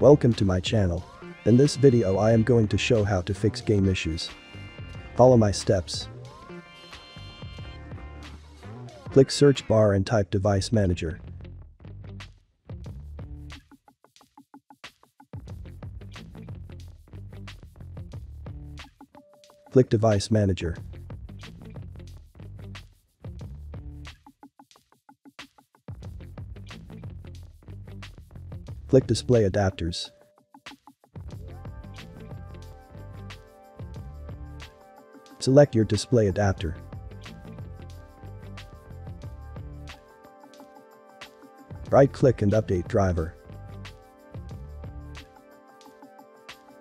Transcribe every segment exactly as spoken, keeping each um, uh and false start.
Welcome to my channel. In this video I am going to show how to fix game issues. Follow my steps. Click search bar and type device manager. Click device manager. Click display adapters. Select your display adapter. Right-click and update driver.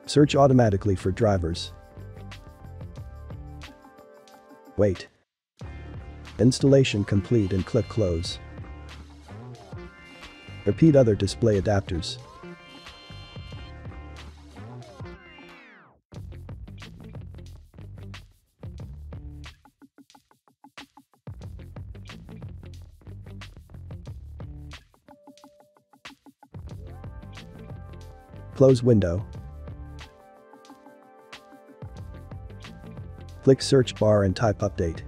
Search automatically for drivers. Wait. Installation complete and click close. Repeat other display adapters. Close window. Click search bar and type update.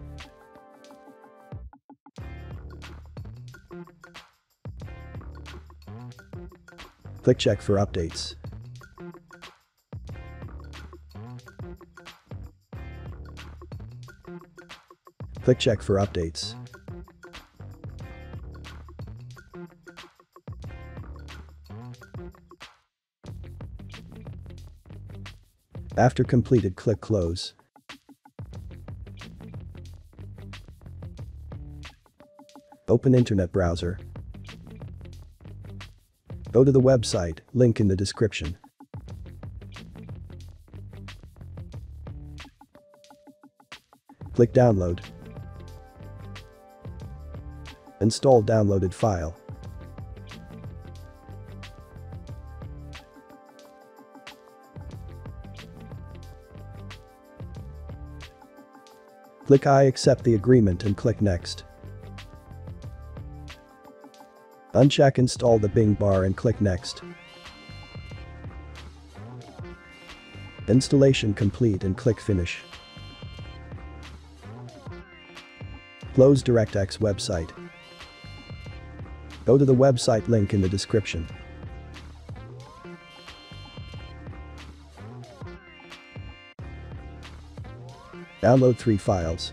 Click check for updates. Click check for updates. After completed, click close. Open internet browser. Go to the website, link in the description. Click download. Install downloaded file. Click I accept the agreement and click next. Uncheck install the Bing bar and click next. Installation complete and click finish. Close DirectX website. Go to the website link in the description. Download three files.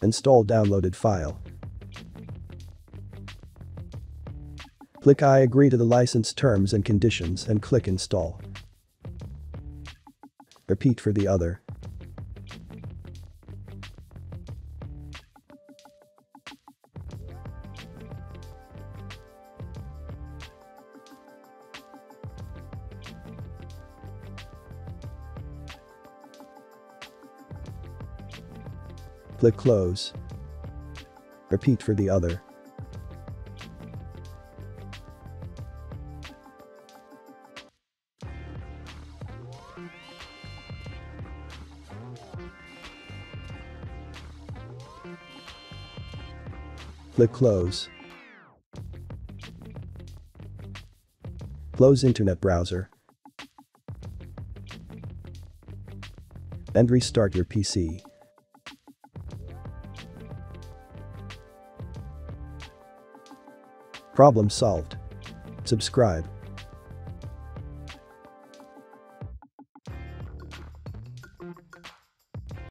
Install downloaded file. Click I agree to the license terms and conditions and click install. Repeat for the other. Click close. Repeat for the other. Click close. Close internet browser. And restart your P C. Problem solved. Subscribe.